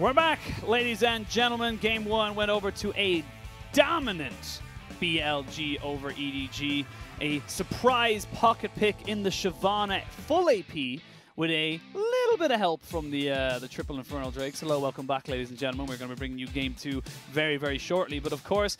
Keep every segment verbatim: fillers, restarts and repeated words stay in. We're back, ladies and gentlemen. Game one went over to a dominant B L G over E D G. A surprise pocket pick in the Shyvana, full A P, with a little bit of help from the uh, the triple Infernal Drakes. Hello, welcome back, ladies and gentlemen. We're going to be bringing you game two very, very shortly. But of course,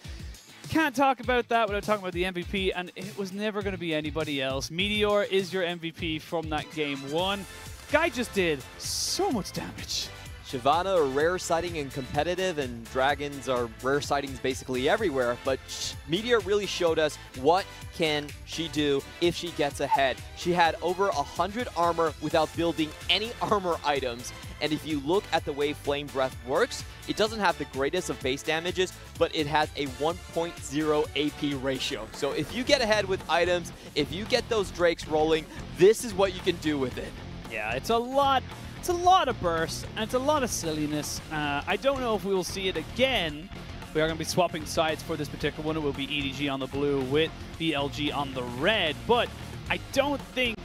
can't talk about that without talking about the M V P, and it was never going to be anybody else. Meteor is your M V P from that game one. Guy just did so much damage. Shyvana are rare sighting and competitive, and dragons are rare sightings basically everywhere, but Meteor really showed us what can she do if she gets ahead. She had over one hundred armor without building any armor items, and if you look at the way Flame Breath works, it doesn't have the greatest of base damages, but it has a one point zero A P ratio. So if you get ahead with items, if you get those drakes rolling, this is what you can do with it. Yeah, it's a lot. It's a lot of bursts, and it's a lot of silliness. Uh, I don't know if we will see it again. We are going to be swapping sides for this particular one. It will be E D G on the blue with B L G on the red. But I don't think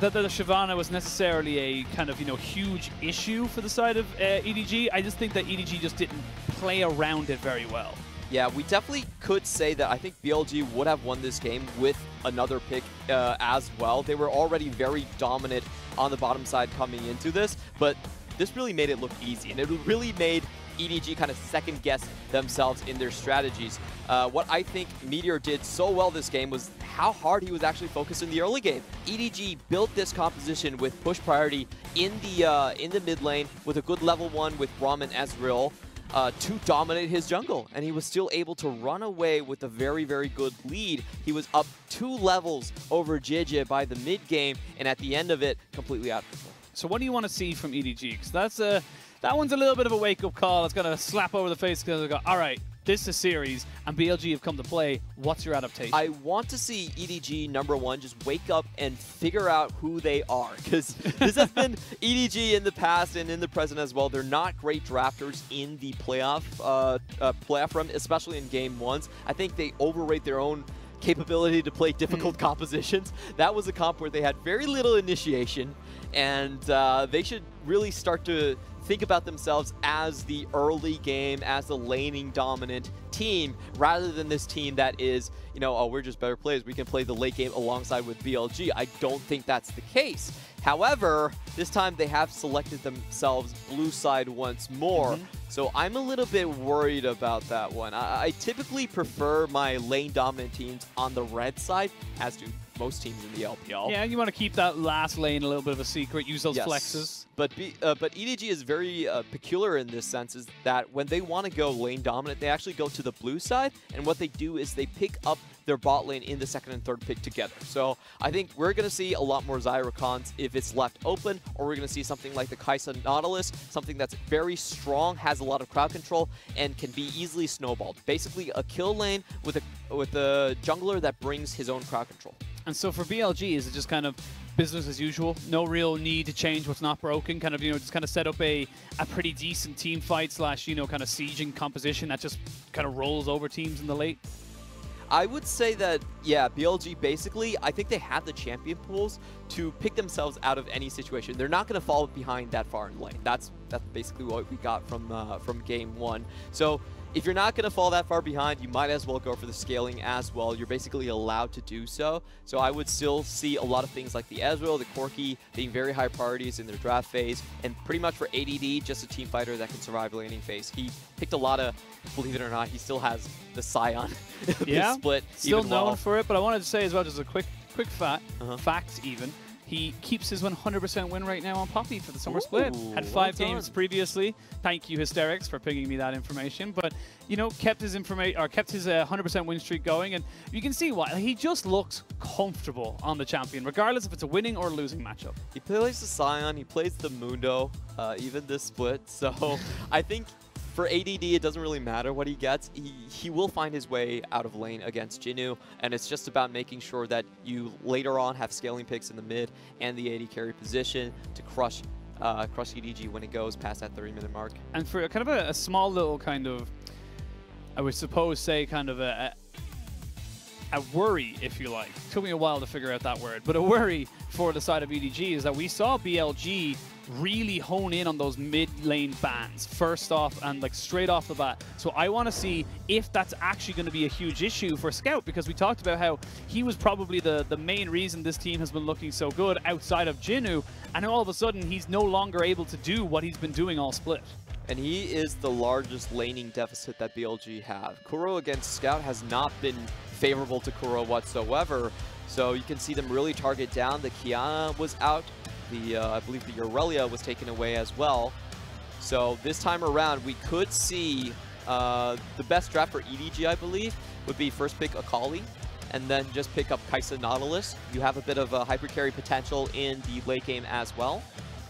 that the Shyvana was necessarily a kind of, you know, huge issue for the side of uh, E D G. I just think that E D G just didn't play around it very well. Yeah, we definitely could say that I think B L G would have won this game with another pick uh, as well. They were already very dominant on the bottom side coming into this, but this really made it look easy, and it really made E D G kind of second-guess themselves in their strategies. Uh, what I think Meteor did so well this game was how hard he was actually focused in the early game. E D G built this composition with push priority in the, uh, in the mid lane with a good level one with Braum and Ezreal, Uh, to dominate his jungle, and he was still able to run away with a very, very good lead. He was up two levels over Jiejie by the mid game, and at the end of it, completely out of control. So what do you want to see from E D G? Because that's a, that one's a little bit of a wake-up call. It's gonna slap over the face because they go, all right, this is a series, and B L G have come to play. What's your adaptation? I want to see E D G, number one, just wake up and figure out who they are. Because this has been E D G in the past and in the present as well. They're not great drafters in the playoff, uh, uh, playoff run, especially in game ones. I think they overrate their own capability to play difficult compositions. That was a comp where they had very little initiation, and uh, they should really start to think about themselves as the early game, as the laning dominant team, rather than this team that is, you know, oh, we're just better players. We can play the late game alongside with B L G. I don't think that's the case. However, this time they have selected themselves blue side once more. Mm-hmm. So I'm a little bit worried about that one. I, I typically prefer my lane dominant teams on the red side, as do most teams in the L P L. Yeah, you want to keep that last lane a little bit of a secret. Use those yes. flexes. But B, uh, but E D G is very uh, peculiar in this sense, is that when they want to go lane dominant, they actually go to the blue side, and what they do is they pick up their bot lane in the second and third pick together. So I think we're going to see a lot more Xyrocons if it's left open, or we're going to see something like the Kai'Sa Nautilus, something that's very strong, has a lot of crowd control, and can be easily snowballed. Basically a kill lane with a, with a jungler that brings his own crowd control. And so for B L G, is it just kind of business as usual? No real need to change what's not broken. Kind of, you know, just kind of set up a, a pretty decent team fight slash, you know, kind of sieging composition that just kind of rolls over teams in the late? I would say that, yeah, B L G basically, I think they have the champion pools to pick themselves out of any situation. They're not going to fall behind that far in lane. That's that's basically what we got from uh, from game one. So if you're not going to fall that far behind, you might as well go for the scaling as well. You're basically allowed to do so. So I would still see a lot of things like the Ezreal, the Corki being very high priorities in their draft phase. And pretty much for A D D, just a team fighter that can survive laning phase. He picked a lot of, believe it or not, he still has the Scion. Yeah, split still known well. for it. But I wanted to say as well, just a quick quick fact, uh-huh. facts even. He keeps his one hundred percent win right now on Poppy for the summer Ooh, split. Had five well games previously. Thank you, Hysterics, for pinging me that information. But you know, kept his information or kept his one hundred percent uh, win streak going, and you can see why. He just looks comfortable on the champion, regardless if it's a winning or losing matchup. He plays the Scion. He plays the Mundo, uh, even this split. So I think for A D D, it doesn't really matter what he gets. He, he will find his way out of lane against Jinoo, and it's just about making sure that you later on have scaling picks in the mid and the A D carry position to crush uh, crush E D G when it goes past that thirty minute mark. And for kind of a, a small little kind of, I would suppose say kind of a, a a worry, if you like. Took me a while to figure out that word, but a worry for the side of E D G is that we saw B L G really hone in on those mid-lane bans first off and like straight off the bat. So I want to see if that's actually going to be a huge issue for Scout, because we talked about how he was probably the, the main reason this team has been looking so good outside of Jinoo, and all of a sudden he's no longer able to do what he's been doing all split. And he is the largest laning deficit that B L G have. Kuro against Scout has not been favorable to Kuro whatsoever, so you can see them really target down. The Qiyana was out. The, uh, I believe the Aurelia was taken away as well. So this time around, we could see uh, the best draft for E D G, I believe, would be first pick Akali, and then just pick up Kai'Sa Nautilus. You have a bit of a hyper carry potential in the late game as well.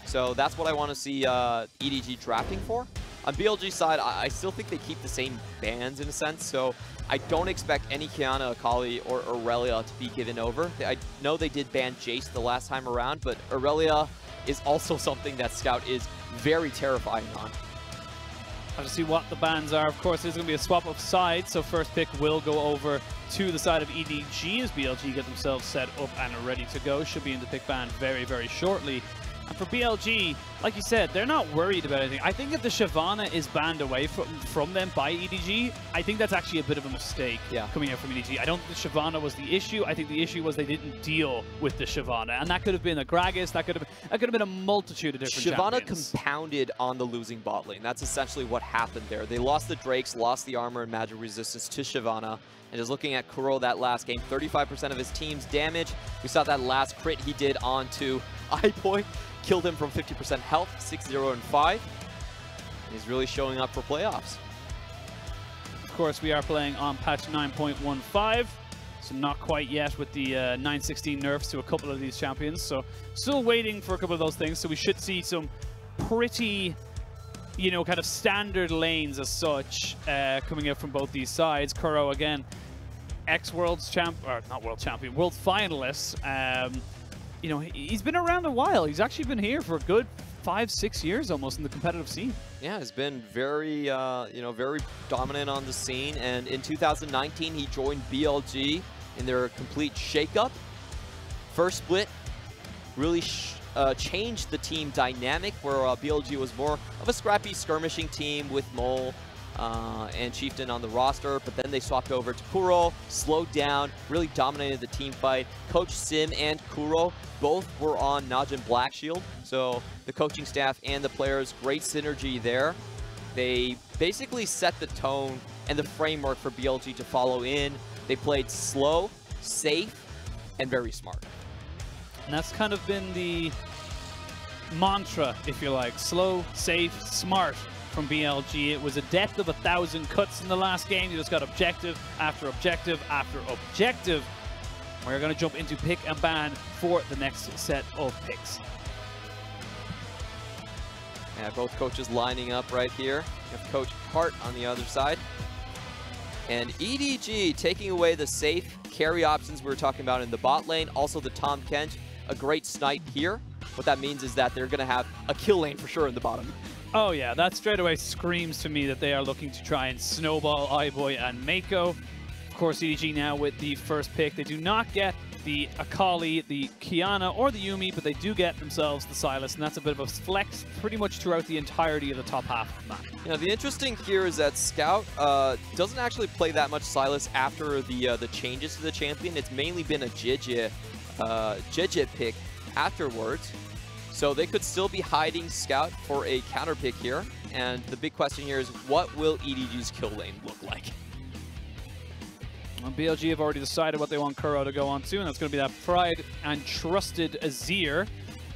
So that's what I want to see uh, E D G drafting for. On B L G's side, I, I still think they keep the same bans in a sense, so I don't expect any Qiyana, Akali, or Aurelia to be given over. I know they did ban Jace the last time around, but Aurelia is also something that Scout is very terrifying on. I'll just see what the bans are. Of course, there's going to be a swap of sides, so first pick will go over to the side of E D G as B L G get themselves set up and are ready to go. Should be in the pick ban very, very shortly. And for B L G, like you said, they're not worried about anything. I think if the Shyvana is banned away from, from them by E D G, I think that's actually a bit of a mistake yeah. coming out from E D G. I don't think the Shyvana was the issue. I think the issue was they didn't deal with the Shyvana. And that could have been a Gragas. That could have, that could have been a multitude of different Shyvana compounded on the losing bot lane. That's essentially what happened there. They lost the Drakes, lost the armor and magic resistance to Shyvana. And just looking at Kuro that last game, thirty-five percent of his team's damage. We saw that last crit he did onto iBoy. Killed him from fifty percent health, six zero and five. He's really showing up for playoffs. Of course, we are playing on patch nine point one five, so not quite yet with the uh, nine sixteen nerfs to a couple of these champions. So still waiting for a couple of those things. So we should see some pretty, you know, kind of standard lanes as such uh, coming out from both these sides. Kuro again, ex-world's champ, or not world champion, world finalist. Um, You know, he's been around a while. He's actually been here for a good five, six years almost in the competitive scene. Yeah, he's been very, uh, you know, very dominant on the scene. And in two thousand nineteen, he joined B L G in their complete shakeup. First split really sh uh, changed the team dynamic, where uh, B L G was more of a scrappy skirmishing team with Mole Uh, and Chieftain on the roster, but then they swapped over to Kuro, slowed down, really dominated the team fight. Coach Sim and Kuro both were on Najin Blackshield, so the coaching staff and the players, great synergy there. They basically set the tone and the framework for B L G to follow in. They played slow, safe, and very smart. And that's kind of been the mantra, if you like. Slow, safe, smart. From B L G, it was a depth of a thousand cuts in the last game. You just got objective after objective after objective. We're going to jump into pick and ban for the next set of picks. Yeah, both coaches lining up right here. You have Coach Hart on the other side. And E D G taking away the safe carry options we were talking about in the bot lane. Also the Tom Kench, a great snipe here. What that means is that they're going to have a kill lane for sure in the bottom. Oh yeah, that straight away screams to me that they are looking to try and snowball iBoy and Mako. Of course, E D G now with the first pick. They do not get the Akali, the Qiyana, or the Yuumi, but they do get themselves the Sylas, and that's a bit of a flex pretty much throughout the entirety of the top half of the map. You know, the interesting here is that Scout uh, doesn't actually play that much Sylas after the uh, the changes to the champion. It's mainly been a Jiejie, uh, Jiejie pick afterwards. So they could still be hiding Scout for a counter pick here. And the big question here is, what will E D G's kill lane look like? Well, B L G have already decided what they want Kuro to go on to, and that's going to be that pride and trusted Azir.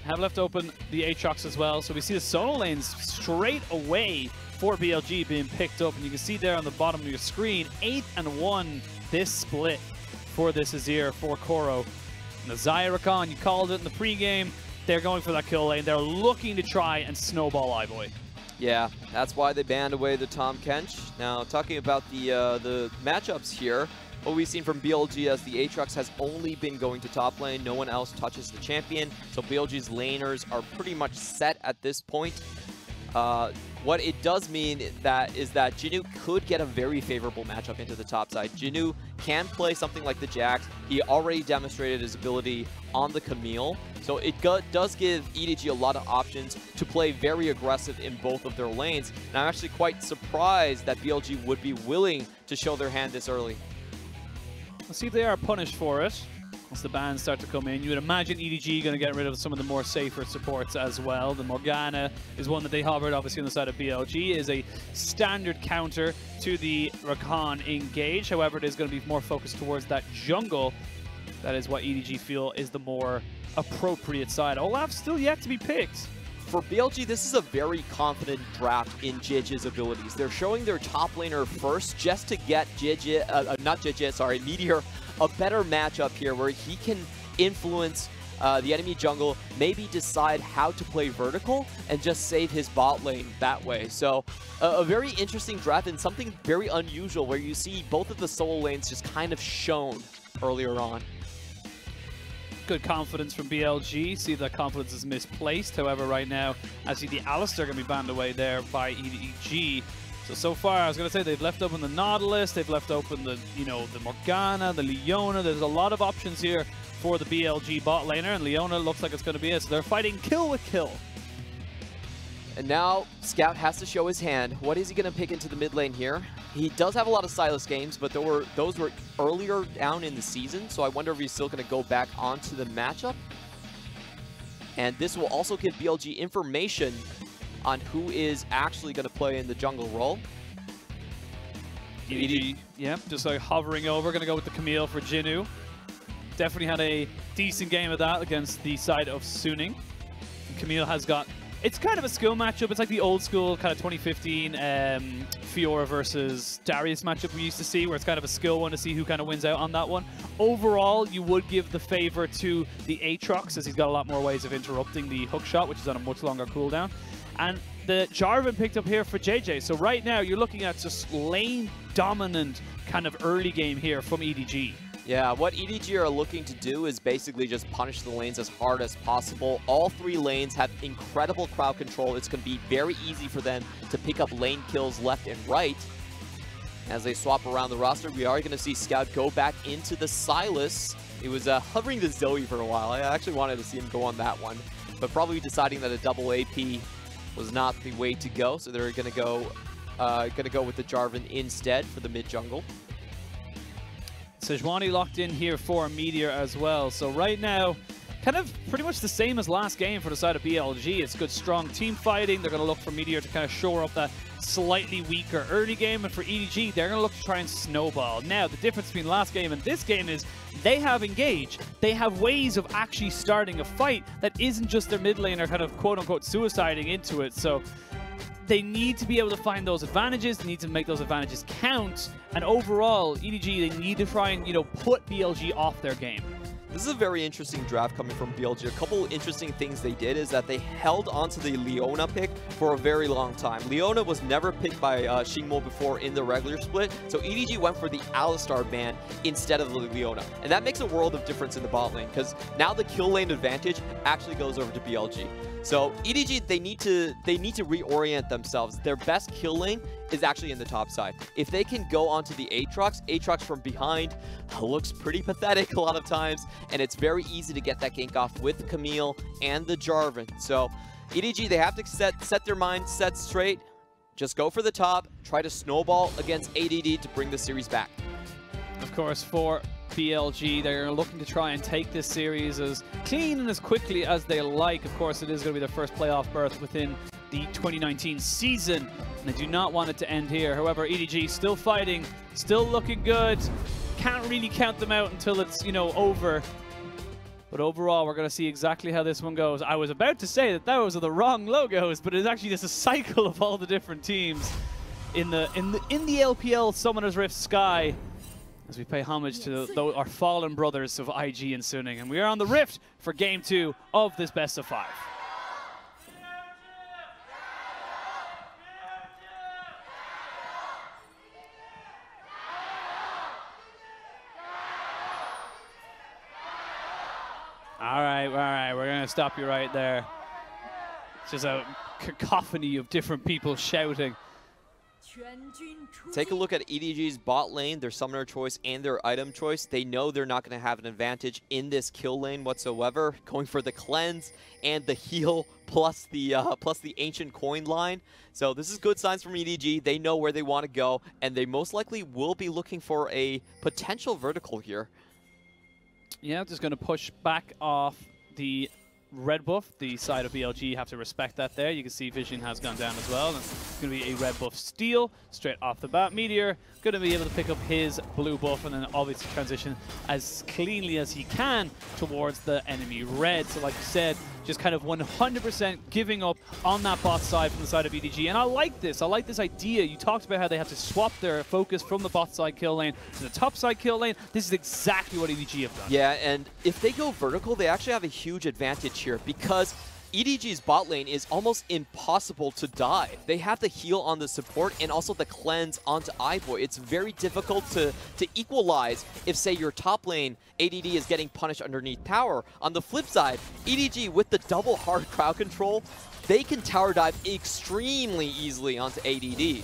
Have left open the Aatrox as well. So we see the solo lanes straight away for B L G being picked up. And you can see there on the bottom of your screen, eight and one this split for this Azir, for Kuro. And the Xayah, you called it in the pregame. They're going for that kill lane. They're looking to try and snowball iBoy. Yeah, that's why they banned away the Tom Kench. Now, talking about the uh, the matchups here, what we've seen from B L G is the Aatrox has only been going to top lane. No one else touches the champion. So B L G's laners are pretty much set at this point. Uh, what it does mean that is that Jinoo could get a very favorable matchup into the top side. Jinoo can play something like the Jax. He already demonstrated his ability on the Camille. So it does give E D G a lot of options to play very aggressive in both of their lanes. And I'm actually quite surprised that B L G would be willing to show their hand this early. Let's see if they are punished for it. Once the bans start to come in, you would imagine E D G going to get rid of some of the more safer supports as well. The Morgana is one that they harbored, obviously, on the side of B L G. It is a standard counter to the Rakan engage. However, it is going to be more focused towards that jungle. That is what E D G feel is the more appropriate side. Olaf still yet to be picked. For B L G, this is a very confident draft in Jiejie's abilities. They're showing their top laner first just to get Jiejie, uh, not Jiejie, sorry, Meteor, a better matchup here where he can influence uh, the enemy jungle, maybe decide how to play vertical and just save his bot lane that way. So uh, a very interesting draft and something very unusual where you see both of the solo lanes just kind of shown earlier on. Good confidence from B L G. See if that confidence is misplaced. However, right now, I see the Alistair going to be banned away there by E D G. So, so far, I was going to say they've left open the Nautilus, they've left open the, you know, the Morgana, the Leona. There's a lot of options here for the B L G bot laner, and Leona looks like it's going to be it. So they're fighting kill with kill. And now Scout has to show his hand. What is he going to pick into the mid lane here? He does have a lot of Sylas games, but there were, those were earlier down in the season, so I wonder if he's still going to go back onto the matchup. And this will also give B L G information on who is actually going to play in the jungle role. E D G, yeah, just like hovering over. Going to go with the Camille for Jinoo. Definitely had a decent game of that against the side of Suning. Camille has got... It's kind of a skill matchup. It's like the old school kind of twenty fifteen um, Fiora versus Darius matchup we used to see, where it's kind of a skill one to see who kind of wins out on that one. Overall, you would give the favor to the Aatrox, as he's got a lot more ways of interrupting the hookshot, which is on a much longer cooldown. And the Jarvan picked up here for Jiejie. So right now, you're looking at just lane-dominant kind of early game here from E D G. Yeah, what E D G are looking to do is basically just punish the lanes as hard as possible. All three lanes have incredible crowd control. It's going to be very easy for them to pick up lane kills left and right. As they swap around the roster, we are going to see Scout go back into the Sylas. He was uh, hovering the Zoe for a while. I actually wanted to see him go on that one, but probably deciding that a double A P was not the way to go, so they're going to go, uh, going to go with the Jarvan instead for the mid jungle. Sejuani locked in here for Meteor as well. So right now, kind of pretty much the same as last game for the side of B L G. It's good, strong team fighting. They're going to look for Meteor to kind of shore up that slightly weaker early game. And for E D G, they're going to look to try and snowball. Now, the difference between last game and this game is they have engage. They have ways of actually starting a fight that isn't just their mid laner kind of quote-unquote suiciding into it. So they need to be able to find those advantages. They need to make those advantages count. And overall, E D G, they need to try and, you know, put B L G off their game. This is a very interesting draft coming from B L G. A couple interesting things they did is that they held onto the Leona pick for a very long time. Leona was never picked by uh, Xingmo before in the regular split, so E D G went for the Alistar ban instead of the Leona. And that makes a world of difference in the bot lane, because now the kill lane advantage actually goes over to B L G. So E D G, they need to they need to reorient themselves. Their best kill lane is actually in the top side. If they can go onto the Aatrox, Aatrox from behind looks pretty pathetic a lot of times, and it's very easy to get that gank off with Camille and the Jarvan. So E D G, they have to set set their mindset straight. Just go for the top, try to snowball against A D D to bring the series back. Of course, for B L G, they're looking to try and take this series as clean and as quickly as they like. Of course, it is going to be their first playoff berth within the twenty nineteen season, and they do not want it to end here. However, E D G still fighting, still looking good. Can't really count them out until it's, you know, over. But overall, we're going to see exactly how this one goes. I was about to say that those are the wrong logos, but it's actually just a cycle of all the different teams in the in the, in the L P L Summoner's Rift sky, as we pay homage to the, our fallen brothers of I G and Suning. And we are on the Rift for game two of this best of five. All right, all right, we're going to stop you right there. It's just a cacophony of different people shouting. Take a look at E D G's bot lane, their summoner choice, and their item choice. They know they're not going to have an advantage in this kill lane whatsoever. Going for the cleanse and the heal plus the uh, plus the ancient coin line. So this is good signs from E D G. They know where they want to go, and they most likely will be looking for a potential vertical here. Yeah, just going to push back off the red buff. The side of B L G, have to respect that there. You can see vision has gone down as well. And it's going to be a red buff steal straight off the bat. Meteor going to be able to pick up his blue buff and then obviously transition as cleanly as he can towards the enemy red. So like you said, just kind of one hundred percent giving up on that bot side from the side of E D G. And I like this. I like this idea. You talked about how they have to swap their focus from the bot side kill lane to the top side kill lane. This is exactly what E D G have done. Yeah, and if they go vertical, they actually have a huge advantage here because E D G's bot lane is almost impossible to dive. They have the heal on the support and also the cleanse onto iBoy. It's very difficult to, to equalize if, say, your top lane A D D is getting punished underneath tower. On the flip side, E D G with the double hard crowd control, they can tower dive extremely easily onto A D D.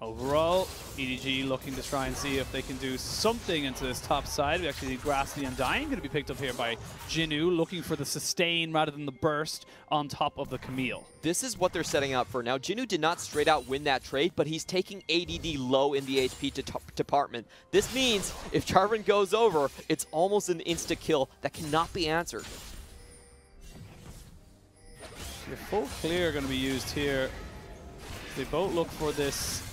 Overall, E D G looking to try and see if they can do something into this top side. We actually see Grass the Undying going to be picked up here by Jinoo, looking for the sustain rather than the burst on top of the Camille. This is what they're setting up for. Now, Jinoo did not straight out win that trade, but he's taking A D D low in the H P de department. This means if Jarvan goes over, it's almost an insta-kill that cannot be answered. Your full clear going to be used here. They both look for this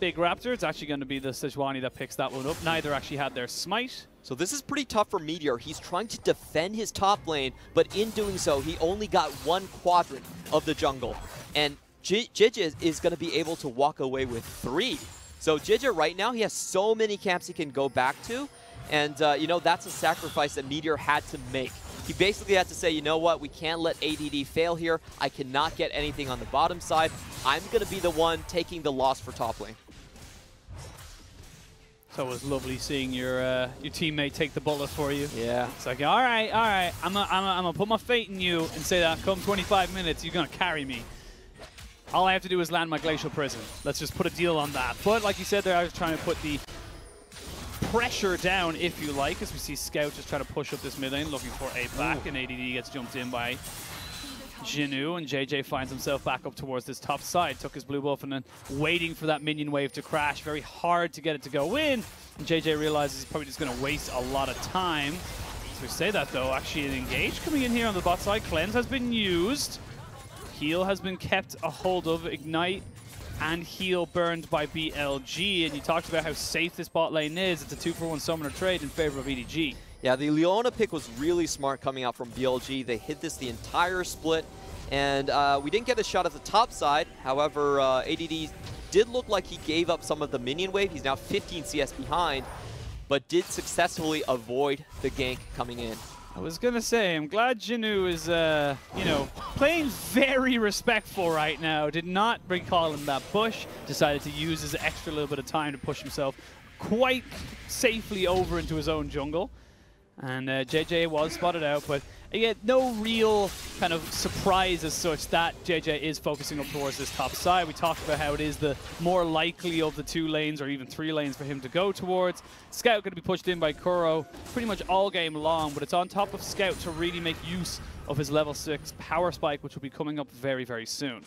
big Raptor. It's actually going to be the Sejuani that picks that one up. Neither actually had their smite. So this is pretty tough for Meteor. He's trying to defend his top lane, but in doing so, he only got one quadrant of the jungle. And Jiejie is going to be able to walk away with three. So Jiejie right now, he has so many camps he can go back to. And, uh, you know, that's a sacrifice that Meteor had to make. He basically had to say, you know what, we can't let A D D fail here. I cannot get anything on the bottom side. I'm going to be the one taking the loss for top lane. So it was lovely seeing your uh, your teammate take the bullet for you. Yeah. It's like, all right, all right, I'm gonna I'm I'm gonna put my fate in you and say that come twenty-five minutes, you're gonna carry me. All I have to do is land my glacial prison. Let's just put a deal on that. But like you said there, I was trying to put the pressure down, if you like, as we see Scout just trying to push up this mid lane, looking for a back, Ooh. and A D D gets jumped in by Jinoo, and Jiejie finds himself back up towards this top side. Took his blue buff and then waiting for that minion wave to crash. Very hard to get it to go in. And Jiejie realizes he's probably just going to waste a lot of time. As we say that, though, actually an engage coming in here on the bot side. Cleanse has been used. Heal has been kept a hold of. Ignite and heal burned by B L G. And you talked about how safe this bot lane is. It's a two for one summoner trade in favor of E D G. Yeah, the Leona pick was really smart coming out from B L G. They hit this the entire split, and uh, we didn't get a shot at the top side. However, uh, A D D did look like he gave up some of the minion wave. He's now fifteen C S behind, but did successfully avoid the gank coming in. I was going to say, I'm glad Jinoo is, uh, you know, playing very respectful right now. Did not recall him that push. Decided to use his extra little bit of time to push himself quite safely over into his own jungle. And uh, Jiejie was spotted out, but again, no real kind of surprise as such that Jiejie is focusing up towards this top side. We talked about how it is the more likely of the two lanes or even three lanes for him to go towards. Scout going to be pushed in by Kuro pretty much all game long, but it's on top of Scout to really make use of his level six power spike, which will be coming up very, very soon.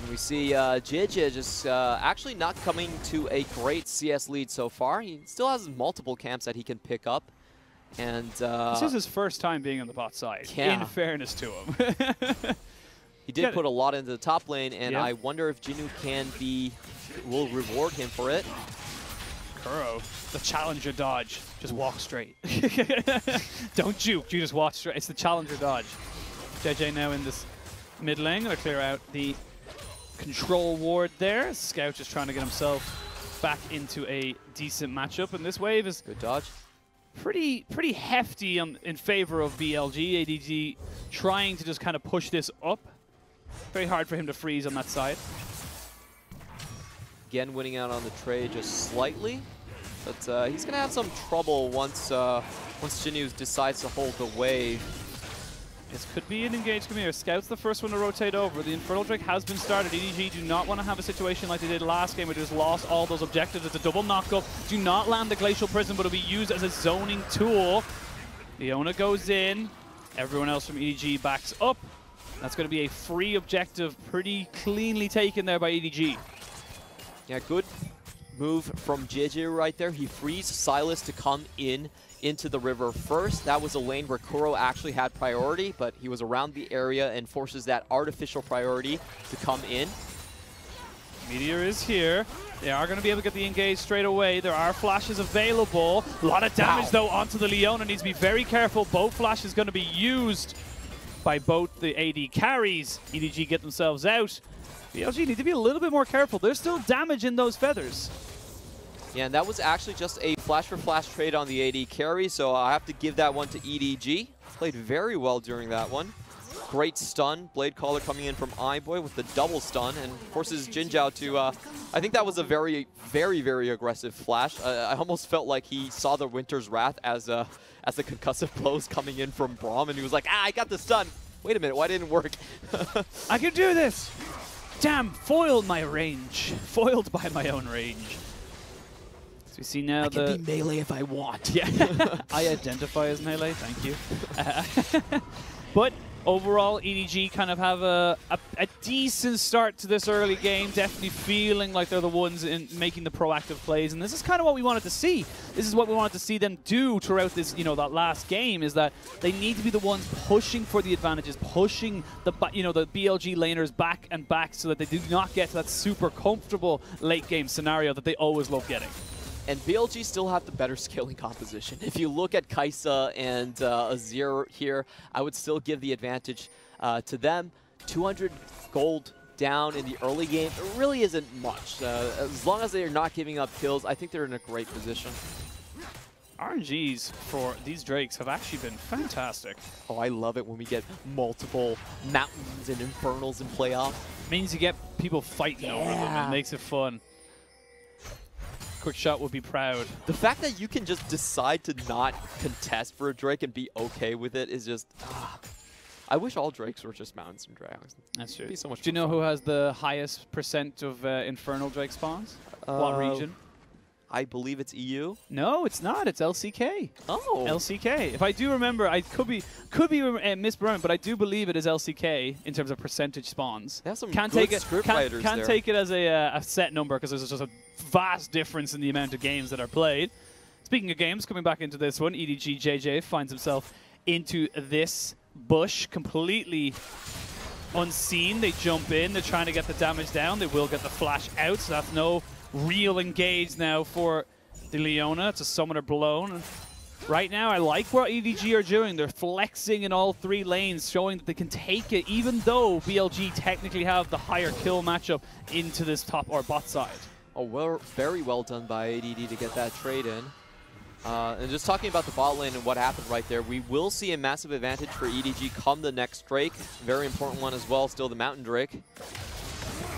And we see uh, Jiejie just uh, actually not coming to a great C S lead so far. He still has multiple camps that he can pick up. And uh, this is his first time being on the bot side, yeah. In fairness to him. He did put a lot into the top lane, and yeah. I wonder if Jinoo can be, will reward him for it. Kuro, the challenger dodge. Just walk straight. Don't juke, you just walk straight. It's the challenger dodge. Jiejie now in this mid lane. Going to clear out the control ward there. Scout is trying to get himself back into a decent matchup, and this wave is good dodge. Pretty, pretty hefty on, in favor of B L G. A D D trying to just kind of push this up. Very hard for him to freeze on that side. Again, winning out on the trade just slightly. But uh, he's going to have some trouble once uh, once Jinoo decides to hold the wave. This could be an engaged Camille. Scout's the first one to rotate over. The Infernal Drake has been started. E D G do not want to have a situation like they did last game where they just lost all those objectives. It's a double knockup. Do not land the Glacial Prison, but it'll be used as a zoning tool. Leona goes in. Everyone else from E D G backs up. That's going to be a free objective, pretty cleanly taken there by E D G. Yeah, good move from Jiejie right there. He frees Sylas to come in into the river first. That was a lane where Kuro actually had priority, but he was around the area and forces that artificial priority to come in. Meteor is here. They are going to be able to get the engage straight away. There are flashes available. A lot of damage, wow, though, onto the Leona. Needs to be very careful. Bow flash is going to be used by both the A D carries. E D G get themselves out. B L G need to be a little bit more careful. There's still damage in those feathers. Yeah, and that was actually just a flash-for-flash flash trade on the A D carry, so I have to give that one to E D G. Played very well during that one. Great stun. Blade Caller coming in from iBoy with the double stun and forces Jinjao to... Uh, I think that was a very, very, very aggressive flash. Uh, I almost felt like he saw the Winter's Wrath as uh, as the concussive blows coming in from Braum, and he was like, ah, I got the stun. Wait a minute, why didn't it work? I can do this! Damn, foiled my range. Foiled by my own range. We see now I the can be melee if I want. Yeah, I identify as melee. Thank you. Uh, but overall, E D G kind of have a, a a decent start to this early game. Definitely feeling like they're the ones in making the proactive plays, and this is kind of what we wanted to see. This is what we wanted to see them do throughout this, you know, that last game. Is that they need to be the ones pushing for the advantages, pushing the you know the B L G laners back and back, so that they do not get to that super comfortable late game scenario that they always love getting. And B L G still have the better scaling composition. If you look at Kai'Sa and uh, Azir here, I would still give the advantage uh, to them. two hundred gold down in the early game, it really isn't much. Uh, as long as they are not giving up kills, I think they're in a great position. R N Gs for these Drakes have actually been fantastic. Oh, I love it when we get multiple mountains and infernals in playoff. It means you get people fighting yeah. over them. It makes it fun. Quick shot would be proud. The fact that you can just decide to not contest for a Drake and be okay with it is just... Ah. I wish all Drakes were just mountains and dragons. That's true. It'd be so much Do you know fun. Who has the highest percent of uh, Infernal Drake spawns? Uh, what region? I believe it's E U. No, it's not. It's L C K. Oh. L C K. If I do remember, I could be could be uh, misremembered, but I do believe it is L C K in terms of percentage spawns. That's some can't good take script it, writers can't, can't there. take it as a, uh, a set number because there's just a vast difference in the amount of games that are played. Speaking of games, coming back into this one, E D G Jiejie finds himself into this bush completely unseen. They jump in. They're trying to get the damage down. They will get the flash out, so that's no... real engage now for the Leona. It's a summoner blown. Right now, I like what E D G are doing. They're flexing in all three lanes, showing that they can take it, even though B L G technically have the higher kill matchup into this top or bot side. Oh, well, very well done by A D D to get that trade in. Uh, and just talking about the bot lane and what happened right there, we will see a massive advantage for E D G come the next Drake. Very important one as well, still the Mountain Drake.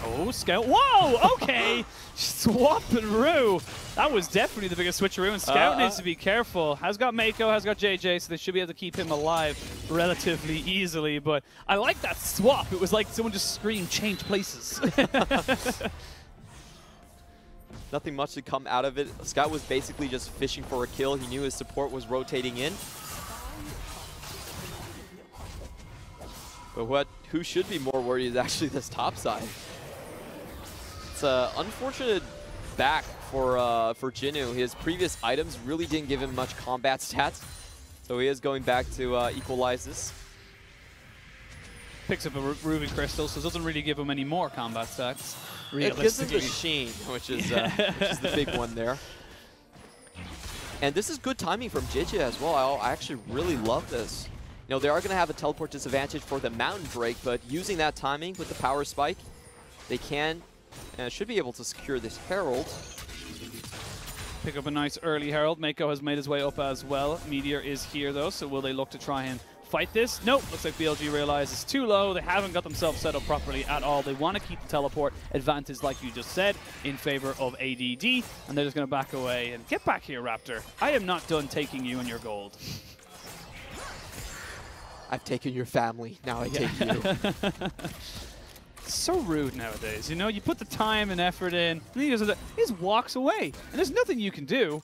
Oh, Scout. Whoa, okay. Swap-a-roo. That was definitely the biggest switcheroo, and Scout uh, needs to be careful. Has got Mako, has got Jiejie, so they should be able to keep him alive relatively easily, but I like that swap. It was like someone just screamed, change places. Nothing much to come out of it. Scout was basically just fishing for a kill. He knew his support was rotating in. But what, who should be more worried is actually this top side. It's an unfortunate back for uh, for Jinoo. His previous items really didn't give him much combat stats, so he is going back to uh, equalize this. Picks up a Ruby Crystal, so it doesn't really give him any more combat stats. It gives him the Sheen, which is uh, which is the big one there. And this is good timing from Jiejie as well. I actually really love this. You know, they are going to have a teleport disadvantage for the Mountain Drake, but using that timing with the Power Spike, they can and should be able to secure this Herald. Pick up a nice early Herald. Mako has made his way up as well. Meteor is here, though, so will they look to try and fight this. Nope, looks like B L G realized it's too low. They haven't got themselves set up properly at all. They want to keep the teleport advantage, like you just said, in favor of A D D, and they're just going to back away. And get back here, Raptor. I am not done taking you and your gold. I've taken your family, now I yeah. take you. It's so rude nowadays, you know? You put the time and effort in, and he just, he just walks away. And there's nothing you can do.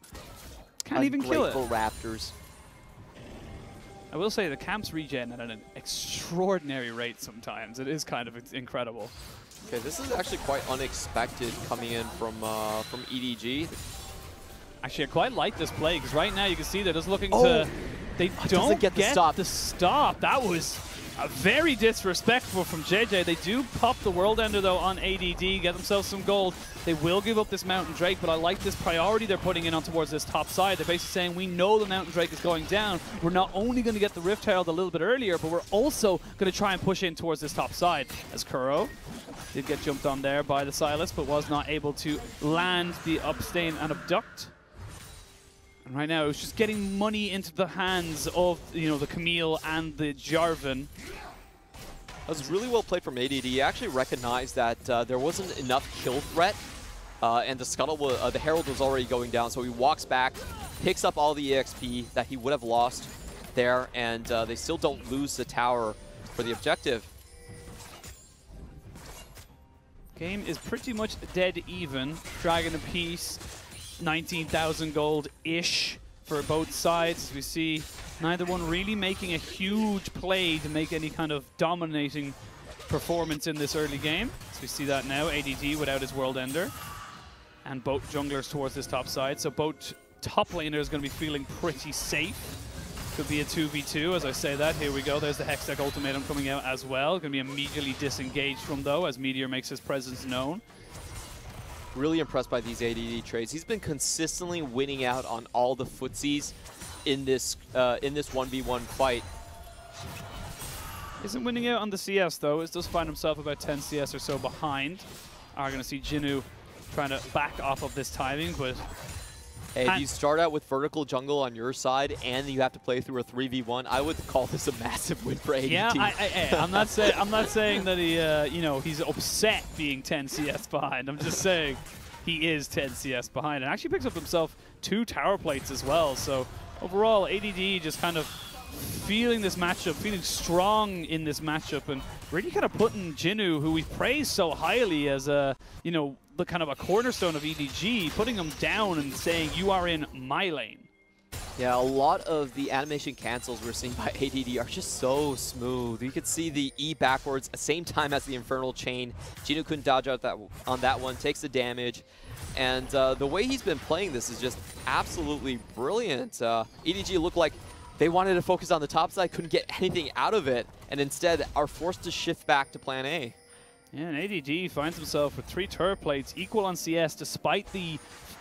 Can't even kill it. Ungrateful raptors. I will say the camps regen at an extraordinary rate sometimes. It is kind of incredible. Okay, this is actually quite unexpected coming in from uh, from E D G. Actually, I quite like this play, because right now you can see they're just looking oh. to... They oh, don't get, get the, stop. the stop. That was uh, very disrespectful from Jiejie. They do pop the World Ender, though, on A D D, get themselves some gold. They will give up this Mountain Drake, but I like this priority they're putting in on towards this top side. They're basically saying, we know the Mountain Drake is going down. We're not only going to get the Rift Herald a little bit earlier, but we're also going to try and push in towards this top side. As Kuro did get jumped on there by the Sylas, but was not able to land the Abstain and Abduct. And right now, it's just getting money into the hands of, you know, the Camille and the Jarvan. That was really well played from A D D. He actually recognized that uh, there wasn't enough kill threat, uh, and the scuttle, was, uh, the Herald was already going down. So he walks back, picks up all the E X P that he would have lost there, and uh, they still don't lose the tower for the objective. Game is pretty much dead even. Dragon apiece. nineteen thousand gold-ish for both sides. As we see, neither one really making a huge play to make any kind of dominating performance in this early game. So we see that now, A D D without his World Ender. And both junglers towards this top side. So both top laners is going to be feeling pretty safe. Could be a two v two as I say that. Here we go. There's the Hextech Ultimatum coming out as well. Going to be immediately disengaged from, though, as Meteor makes his presence known. Really impressed by these A D D trades. He's been consistently winning out on all the footsies in this uh, in this one v one fight. Isn't winning out on the C S though. He does find himself about ten C S or so behind. Are going to see Jinoo trying to back off of this timing, but hey, if you start out with vertical jungle on your side and you have to play through a three v one, I would call this a massive win for A D D. Yeah, I, I, I, I'm not saying I'm not saying that he uh, you know, he's upset being ten C S behind. I'm just saying he is ten C S behind, and actually picks up himself two tower plates as well. So overall, A D D just kind of feeling this matchup, feeling strong in this matchup, and really kind of putting Jinoo, who we praise so highly as a, you know, the kind of a cornerstone of E D G, putting him down and saying, you are in my lane. Yeah, a lot of the animation cancels we're seeing by A D D are just so smooth. You could see the E backwards, same time as the Infernal Chain. Jinoo couldn't dodge out that, on that one, takes the damage. And uh, the way he's been playing this is just absolutely brilliant. Uh, E D G looked like they wanted to focus on the top side, couldn't get anything out of it, and instead are forced to shift back to plan A. Yeah, and A D D finds himself with three turret plates, equal on C S, despite the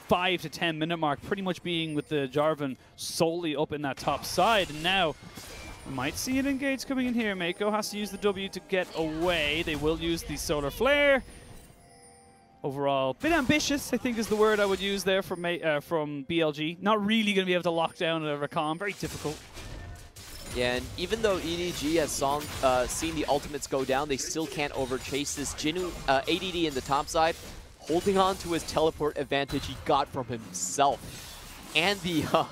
five to ten minute mark pretty much being with the Jarvan solely up in that top side. And now, we might see an engage coming in here. Mako has to use the W to get away. They will use the Solar Flare. Overall, bit ambitious, I think, is the word I would use there from uh, from B L G. Not really going to be able to lock down a Rakan. Very difficult. Yeah, and even though E D G has song, uh, seen the ultimates go down, they still can't overchase this. Jinoo, uh, A D D in the top side, holding on to his teleport advantage he got from himself, and the uh,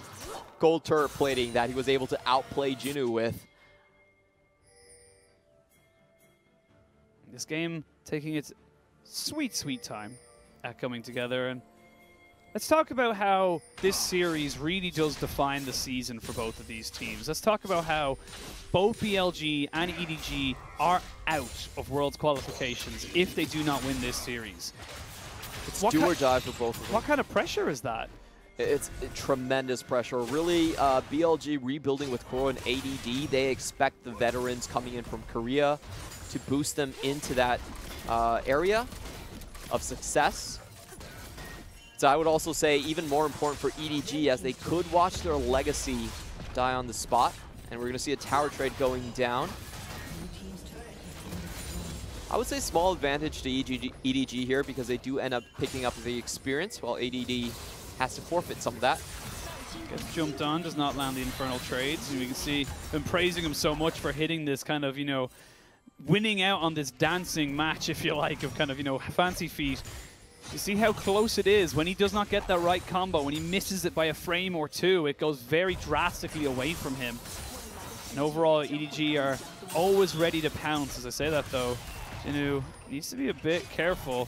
gold turret plating that he was able to outplay Jinoo with. This game taking its sweet, sweet time at coming together. And let's talk about how this series really does define the season for both of these teams. Let's talk about how both B L G and E D G are out of Worlds qualifications if they do not win this series. It's do or die for both of them. What kind of pressure is that? It's tremendous pressure. Really, uh, B L G rebuilding with Kuro and A D D. They expect the veterans coming in from Korea to boost them into that Uh, area of success. So I would also say even more important for E D G, as they could watch their legacy die on the spot. And we're going to see a tower trade going down. I would say small advantage to E D G here, because they do end up picking up the experience while A D D has to forfeit some of that. Gets jumped on, does not land the Infernal trades. And we can see them praising him so much for hitting this kind of, you know, winning out on this dancing match, if you like, of kind of, you know, fancy feet. You see how close it is. When he does not get that right combo, when he misses it by a frame or two, it goes very drastically away from him. And overall, E D G are always ready to pounce. As I say that, though, Jinoo needs to be a bit careful.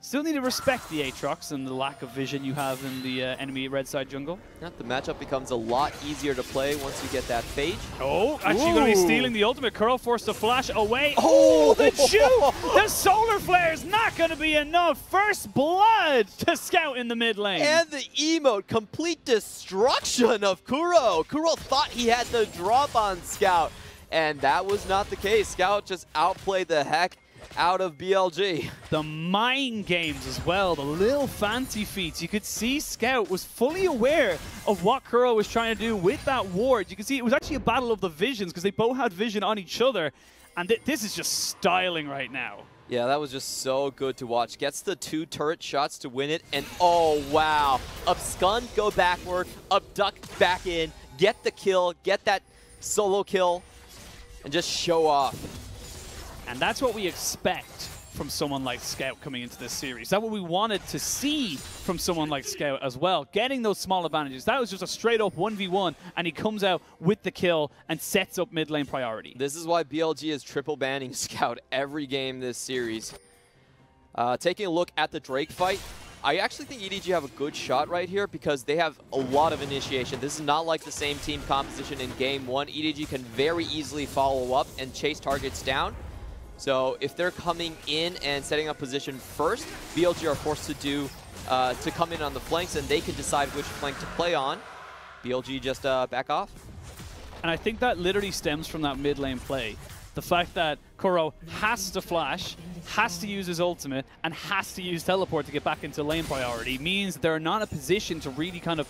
Still need to respect the Aatrox and the lack of vision you have in the uh, enemy red side jungle. Yeah, the matchup becomes a lot easier to play once you get that Phage. Oh, actually going to be stealing the ultimate. Curl forced to flash away. Oh, the shoot! The Solar Flare is not going to be enough. First blood to Scout in the mid lane. And the emote, complete destruction of Kuro. Kuro thought he had the drop on Scout, and that was not the case. Scout just outplayed the heck out of B L G. The mind games as well, the little fancy feats. You could see Scout was fully aware of what Kuro was trying to do with that ward. You can see it was actually a battle of the visions because they both had vision on each other. And th this is just styling right now. Yeah, that was just so good to watch. Gets the two turret shots to win it. And oh, wow. Up scun, go backward. Up duck, back in. Get the kill. Get that solo kill. And just show off. And that's what we expect from someone like Scout coming into this series. That's what we wanted to see from someone like Scout as well, getting those small advantages. That was just a straight-up one v one, and he comes out with the kill and sets up mid-lane priority. This is why B L G is triple banning Scout every game this series. Uh, taking a look at the Drake fight, I actually think E D G have a good shot right here because they have a lot of initiation. This is not like the same team composition in game one. E D G can very easily follow up and chase targets down. So if they're coming in and setting up position first, B L G are forced to do uh, to come in on the flanks, and they can decide which flank to play on. B L G just uh, back off. And I think that literally stems from that mid lane play. The fact that Kuro has to flash, has to use his ultimate, and has to use teleport to get back into lane priority means they're not in a position to really kind of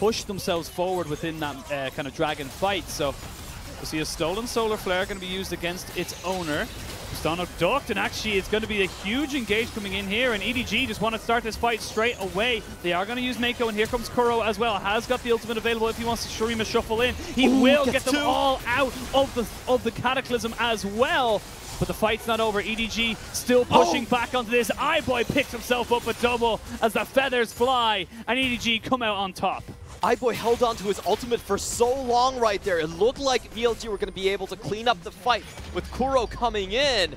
push themselves forward within that uh, kind of dragon fight. So we see a stolen Solar Flare going to be used against its owner. Stano ducked, and actually it's going to be a huge engage coming in here, and E D G just want to start this fight straight away. They are going to use Mako, and here comes Kuro as well. Has got the ultimate available if he wants to Shurima shuffle in. He Ooh, will get them two. all out of the of the Cataclysm as well. But the fight's not over. E D G still pushing oh. back onto this. iBoy picks himself up a double as the feathers fly, and E D G come out on top. iBoy held on to his ultimate for so long right there. It looked like B L G were going to be able to clean up the fight with Kuro coming in.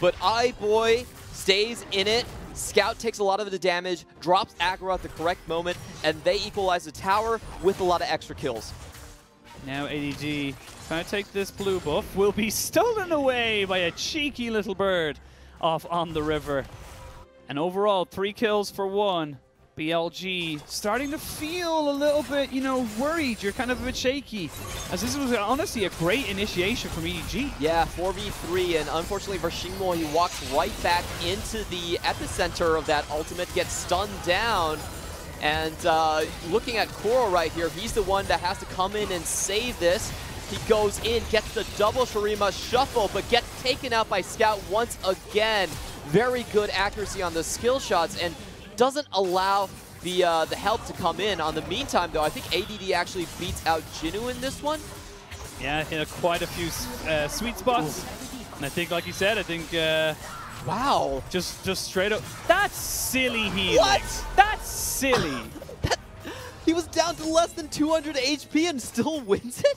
But iBoy stays in it. Scout takes a lot of the damage, drops aggro at the correct moment, and they equalize the tower with a lot of extra kills. Now A D G trying to take this blue buff will be stolen away by a cheeky little bird off on the river. And overall, three kills for one. B L G starting to feel a little bit, you know, worried. You're kind of a bit shaky. As this was honestly a great initiation from E D G. Yeah, four v three, and unfortunately for Shinmo, he walks right back into the epicenter of that ultimate, gets stunned down. And uh, looking at Kuro right here, he's the one that has to come in and save this. He goes in, gets the double Shurima shuffle, but gets taken out by Scout once again. Very good accuracy on the skill shots, and doesn't allow the uh, the help to come in. On the meantime, though, I think A D D actually beats out Jinoo in this one. Yeah, hit a, quite a few uh, sweet spots. Ooh. And I think, like you said, I think... Uh, wow. Just just straight up. That's silly healing. What? That's silly. that, he was down to less than two hundred H P and still wins it?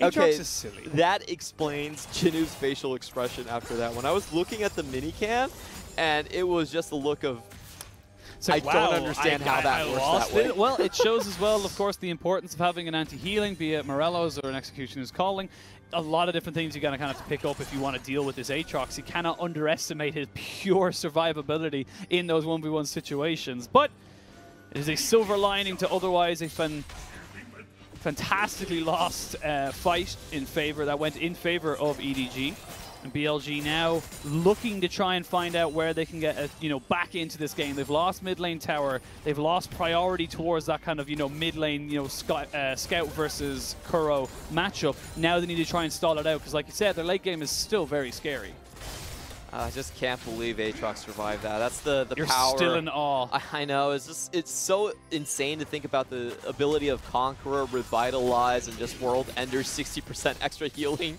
Okay, is silly. That explains Jinoo's facial expression after that. When I was looking at the minicam, and it was just a look of, so, I wow, don't understand I, how I, that I works that way. It. Well, it shows as well, of course, the importance of having an anti-healing, be it Morello's or an Executioner's Calling. A lot of different things you're going to kind of have to pick up if you want to deal with this Aatrox. You cannot underestimate his pure survivability in those one v one situations. But it is a silver lining to otherwise a fan fantastically lost uh, fight in favor that went in favor of E D G. And B L G now looking to try and find out where they can get, a, you know, back into this game. They've lost mid lane tower. They've lost priority towards that kind of, you know, mid lane, you know, scout, uh, scout versus Kuro matchup. Now they need to try and stall it out because, like you said, their late game is still very scary. I uh, just can't believe Aatrox survived that. That's the, the You're power. You're still in awe. I, I know. It's just it's so insane to think about the ability of Conqueror, Revitalize, and just World Ender sixty percent extra healing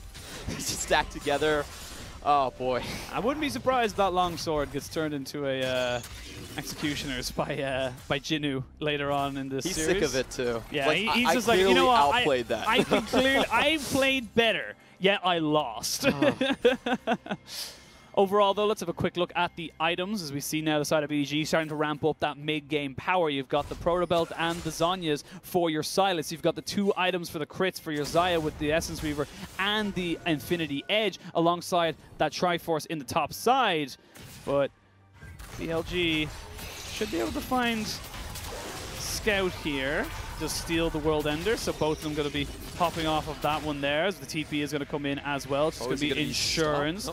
just stacked together. Oh, boy. I wouldn't be surprised that Longsword gets turned into a uh, Executioner's by uh, by Jinoo later on in this he's series. He's sick of it, too. Yeah, like, he, he's I, just I like, you know what? Outplayed I, that. I, clearly, I played better, yet I lost. Oh. Overall, though, let's have a quick look at the items. As we see now, the side of E D G starting to ramp up that mid-game power. You've got the Proto Belt and the Zhonya's for your Sylas. You've got the two items for the crits for your Xayah with the Essence Reaver and the Infinity Edge, alongside that Triforce in the top side. But B L G should be able to find Scout here. Just steal the World Ender, so both of them going to be popping off of that one there. So the T P is going to come in as well. It's oh, going to be insurance.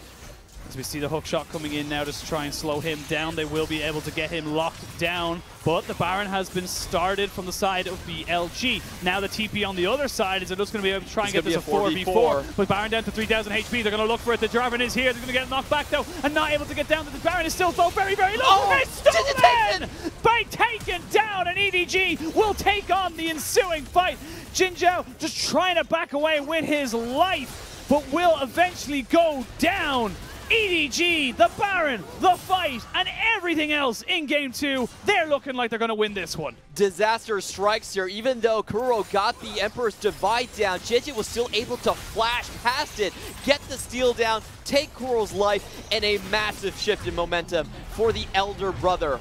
As we see the hook shot coming in now just to try and slow him down. They will be able to get him locked down, but the Baron has been started from the side of B L G. Now the T P on the other side is they're just going to be able to try and it's get this a four v four. With Baron down to three thousand H P, they're going to look for it. The Jarvan is here. They're going to get knocked back, though, and not able to get down. The Baron is still though very, very low. Oh, it's stolen! By taken down, and E D G will take on the ensuing fight. Jinzhou just trying to back away with his life, but will eventually go down. E D G, the Baron, the fight, and everything else in game two, they're looking like they're going to win this one. Disaster strikes here. Even though Kuro got the Emperor's Divide down, Jiejie was still able to flash past it, get the steal down, take Kuro's life, and a massive shift in momentum for the Elder Brother.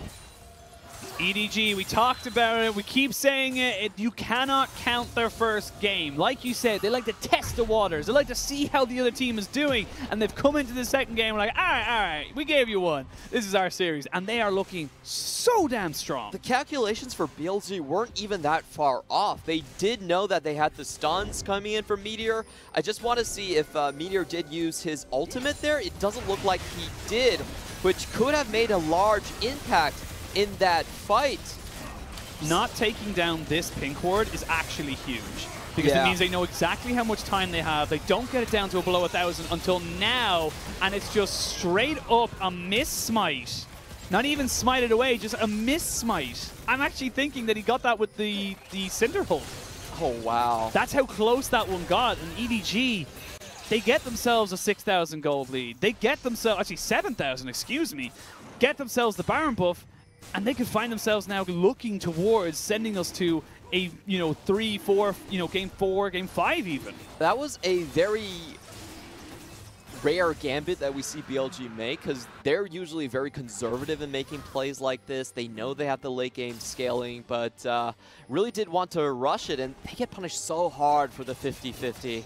E D G, we talked about it, we keep saying it, it, you cannot count their first game. Like you said, they like to test the waters, they like to see how the other team is doing, and they've come into the second game like, alright, alright, we gave you one, this is our series, and they are looking so damn strong. The calculations for B L G weren't even that far off. They did know that they had the stuns coming in from Meteor. I just want to see if uh, Meteor did use his ultimate there. It doesn't look like he did, which could have made a large impact in that fight. Not taking down this pink ward is actually huge, because yeah. it means they know exactly how much time they have. They don't get it down to below one thousand until now, and it's just straight up a miss smite. Not even smited away, just a miss smite. I'm actually thinking that he got that with the, the Cinder Hulk. Oh, wow. That's how close that one got, and E D G, they get themselves a six thousand gold lead. They get themselves, actually seven thousand, excuse me, get themselves the Baron buff, and they could find themselves now looking towards sending us to a, you know, three, four, you know, game four, game five even. That was a very rare gambit that we see B L G make, because they're usually very conservative in making plays like this. They know they have the late game scaling, but uh, really did want to rush it, and they get punished so hard for the fifty fifty.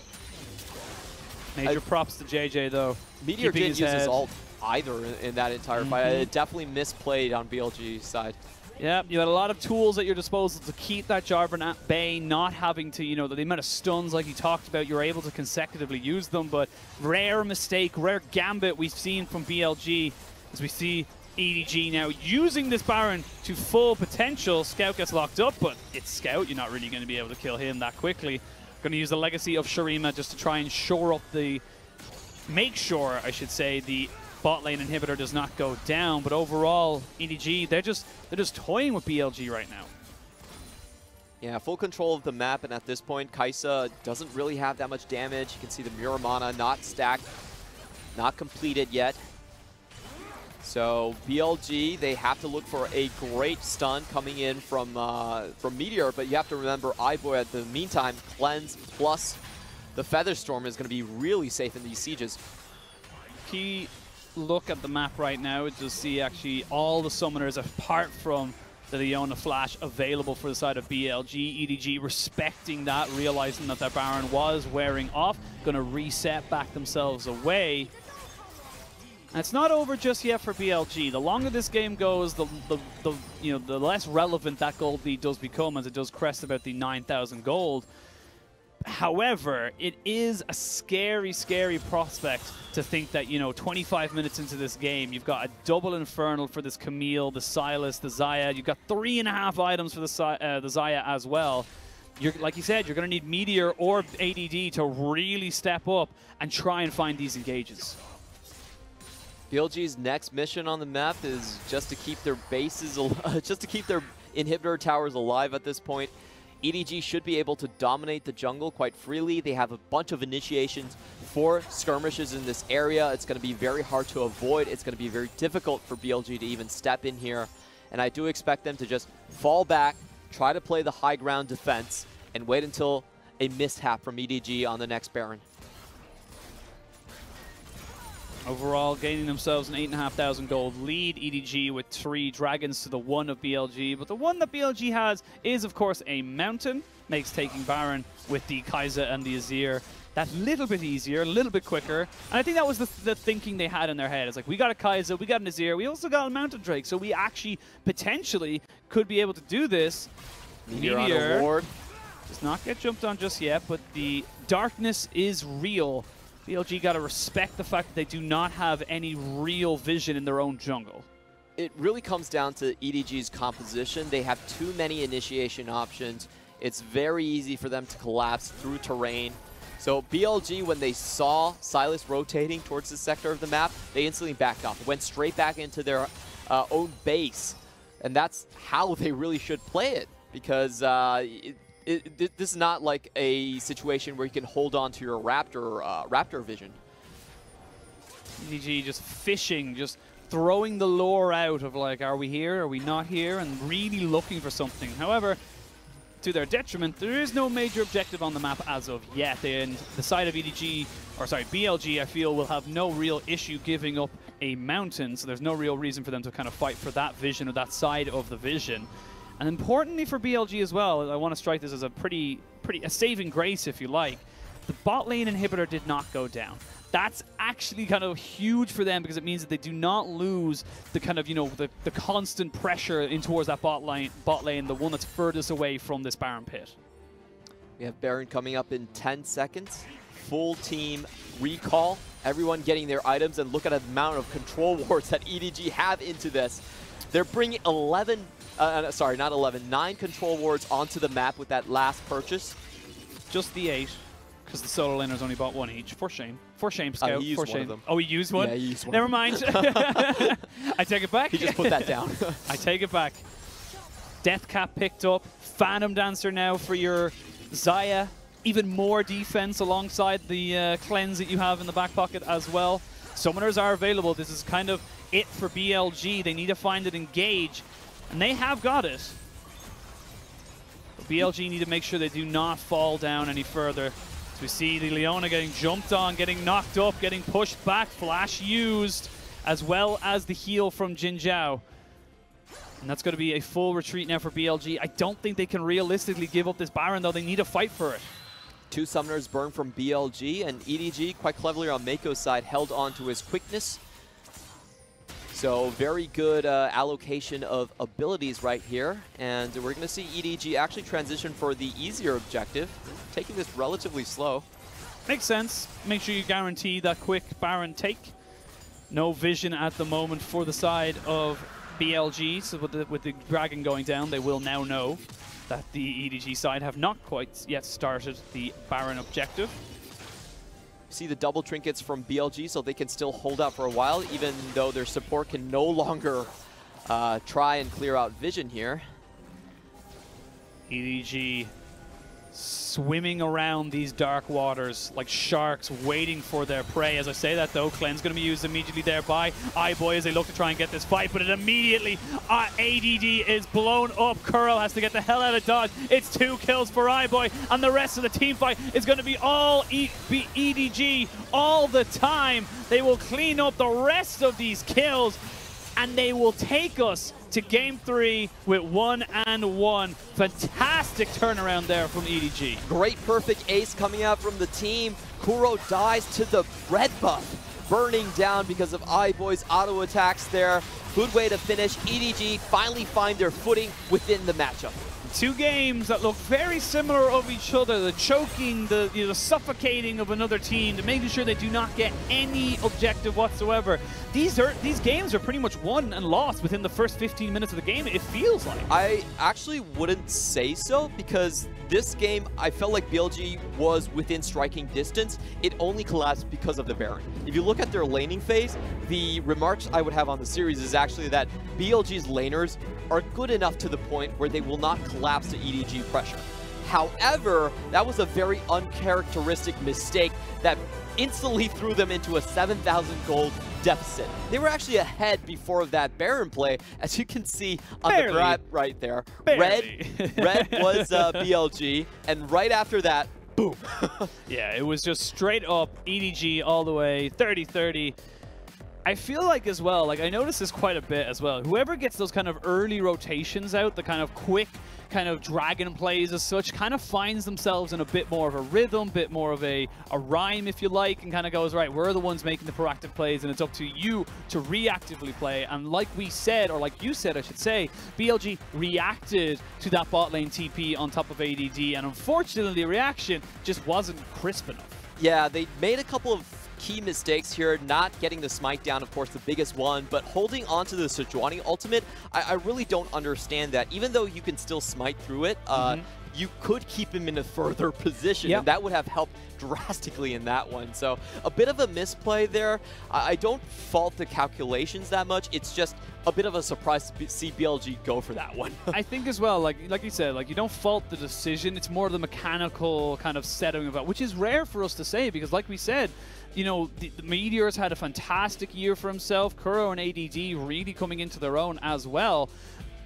Major I, props to Jiejie, though. Meteor didn't his use head. his ult either in that entire fight. Mm-hmm. It definitely misplayed on B L G's side. Yeah, you had a lot of tools at your disposal to keep that Jarvan at bay, not having to, you know, the amount of stuns like you talked about, you're able to consecutively use them, but rare mistake, rare gambit we've seen from B L G, as we see E D G now using this Baron to full potential. Scout gets locked up, but it's Scout, you're not really going to be able to kill him that quickly. Going to use the Legacy of Shurima just to try and shore up the, make sure, I should say, the bot lane inhibitor does not go down, but overall, E D G, they're just they're just toying with B L G right now. Yeah, full control of the map, and at this point, Kai'Sa doesn't really have that much damage. You can see the Mirror Mana not stacked, not completed yet. So B L G, they have to look for a great stun coming in from uh, from Meteor, but you have to remember iBoy at the meantime, Cleanse plus the Featherstorm is going to be really safe in these sieges. Key look at the map right now, you'll see actually all the summoners apart from the Leona flash available for the side of B L G. E D G respecting that, realizing that their Baron was wearing off, going to reset back themselves away. And it's not over just yet for B L G. The longer this game goes, the, the, the, you know, the less relevant that gold lead does become, as it does crest about the nine thousand gold. However, it is a scary, scary prospect to think that, you know, twenty-five minutes into this game, you've got a double Infernal for this Camille, the Sylas, the Xayah. You've got three and a half items for the, uh, the Xayah as well. You're, like you said, you're going to need Meteor or A D D to really step up and try and find these engages. B L G's next mission on the map is just to keep their bases, just to keep their inhibitor towers alive at this point. E D G should be able to dominate the jungle quite freely. They have a bunch of initiations for skirmishes in this area. It's going to be very hard to avoid. It's going to be very difficult for B L G to even step in here. And I do expect them to just fall back, try to play the high ground defense, and wait until a mishap from E D G on the next Baron. Overall, gaining themselves an eight thousand five hundred gold lead. E D G with three dragons to the one of B L G. But the one that B L G has is, of course, a mountain. Makes taking Baron with the Kai'Sa and the Azir that little bit easier, a little bit quicker. And I think that was the, the thinking they had in their head. It's like, we got a Kai'Sa, we got an Azir, we also got a Mountain Drake. So we actually potentially could be able to do this. Meteor, Meteor on a ward. Does not get jumped on just yet, but the darkness is real. B L G got to respect the fact that they do not have any real vision in their own jungle. It really comes down to E D G's composition. They have too many initiation options. It's very easy for them to collapse through terrain. So B L G, when they saw Sylas rotating towards this sector of the map, they instantly backed off, went straight back into their uh, own base. And that's how they really should play it, because uh, it, It, this is not like a situation where you can hold on to your Raptor uh, Raptor vision. E D G just fishing, just throwing the lore out of like, are we here, are we not here, and really looking for something. However, to their detriment, there is no major objective on the map as of yet, and the side of E D G, or sorry, B L G, I feel, will have no real issue giving up a mountain, so there's no real reason for them to kind of fight for that vision or that side of the vision. And importantly for B L G as well, I want to strike this as a pretty, pretty a saving grace, if you like. The bot lane inhibitor did not go down. That's actually kind of huge for them because it means that they do not lose the kind of, you know, the, the constant pressure in towards that bot lane, bot lane, the one that's furthest away from this Baron pit. We have Baron coming up in ten seconds. Full team recall. Everyone getting their items, and look at the amount of control wards that E D G have into this. They're bringing eleven... Uh, sorry, not eleven. Nine control wards onto the map with that last purchase. Just the eight, because the solo laners only bought one each. For shame. For shame, Scout. Uh, he used For one shame. Of them. Oh, he used one? Yeah, he used one. Never mind. I take it back. He just put that down. I take it back. Deathcap picked up. Phantom Dancer now for your Xayah. Even more defense alongside the uh, cleanse that you have in the back pocket as well. Summoners are available. This is kind of it for B L G. They need to find an engage. And they have got it. But B L G need to make sure they do not fall down any further. So we see the Leona getting jumped on, getting knocked up, getting pushed back, flash used, as well as the heal from Jin Zhao. And that's going to be a full retreat now for B L G. I don't think they can realistically give up this Baron, though. They need to fight for it. Two summoners burned from B L G, and E D G, quite cleverly on Mako's side, held on to his quickness. So very good uh, allocation of abilities right here. And we're going to see E D G actually transition for the easier objective, taking this relatively slow. Makes sense. Make sure you guarantee that quick Baron take. No vision at the moment for the side of B L G. So with the, with the dragon going down, they will now know that the E D G side have not quite yet started the Baron objective. See the double trinkets from B L G, so they can still hold out for a while, even though their support can no longer uh, try and clear out vision here. E D G swimming around these dark waters like sharks waiting for their prey. As I say that, though, Cleanse going to be used immediately there by iBoy as they look to try and get this fight, but it immediately, uh, A D D is blown up. Kuro has to get the hell out of dodge. It's two kills for iBoy, and the rest of the team fight is going to be all e be E D G all the time. They will clean up the rest of these kills, and they will take us to game three with one and one. Fantastic turnaround there from E D G. Great perfect ace coming out from the team. Kuro dies to the red buff, burning down because of iBoy's auto attacks there. Good way to finish. E D G finally find their footing within the matchup. Two games that look very similar of each other. The choking, the, you know, the suffocating of another team, the making sure they do not get any objective whatsoever. These are these games are pretty much won and lost within the first fifteen minutes of the game, it feels like. I actually wouldn't say so, because this game, I felt like B L G was within striking distance. It only collapsed because of the Baron. If you look at their laning phase, the remarks I would have on the series is actually that B L G's laners are good enough to the point where they will not collapse to E D G pressure. However, that was a very uncharacteristic mistake that instantly threw them into a seven thousand gold deficit. They were actually ahead before that Baron play, as you can see on Barely. the grab right there. Barely. Red red was uh, B L G, and right after that, boom. Yeah, it was just straight up E D G all the way, thirty thirty. I feel like as well, like I notice this quite a bit as well, whoever gets those kind of early rotations out, the kind of quick kind of dragon plays as such, kind of finds themselves in a bit more of a rhythm, bit more of a, a rhyme, if you like, and kind of goes, right, we're the ones making the proactive plays, and it's up to you to reactively play. And like we said, or like you said, I should say, B L G reacted to that bot lane T P on top of A D D, and unfortunately, the reaction just wasn't crisp enough. Yeah, they made a couple of key mistakes here, not getting the smite down, of course, the biggest one, but holding on to the Sejuani ultimate. I, I really don't understand that. Even though you can still smite through it, uh, mm-hmm. you could keep him in a further position, yep. and that would have helped drastically in that one. So a bit of a misplay there. I, I don't fault the calculations that much. It's just a bit of a surprise to see B L G go for that one. I think as well, like like you said, like you don't fault the decision. It's more the mechanical kind of setting of it, which is rare for us to say because, like we said, you know, the, the Meteor's had a fantastic year for himself. Kuro and A D D really coming into their own as well.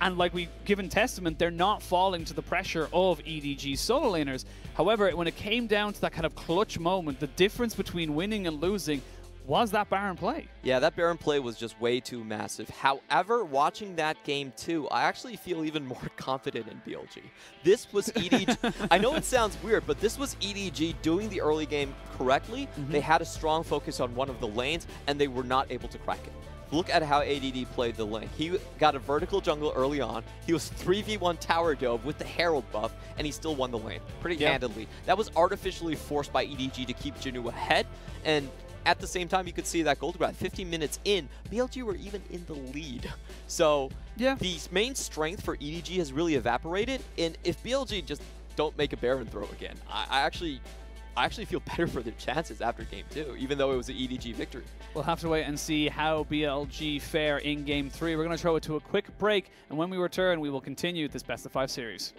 And like we've given testament, they're not falling to the pressure of E D G solo laners. However, when it came down to that kind of clutch moment, the difference between winning and losing was that Baron play. Yeah, that Baron play was just way too massive. However, watching that game too, I actually feel even more confident in B L G. This was E D G. I know it sounds weird, but this was E D G doing the early game correctly. Mm-hmm. They had a strong focus on one of the lanes, and they were not able to crack it. Look at how A D D played the lane. He got a vertical jungle early on. He was three v one tower dove with the Herald buff, and he still won the lane pretty yeah. handily. That was artificially forced by E D G to keep Jinoo ahead, and at the same time, you could see that gold grab. fifteen minutes in, B L G were even in the lead. So yeah. the main strength for E D G has really evaporated, and if B L G just don't make a Baron throw again, I, I actually... I actually feel better for their chances after game two, even though it was an E D G victory. We'll have to wait and see how B L G fare in game three. We're going to throw it to a quick break, and when we return, we will continue this best of five series.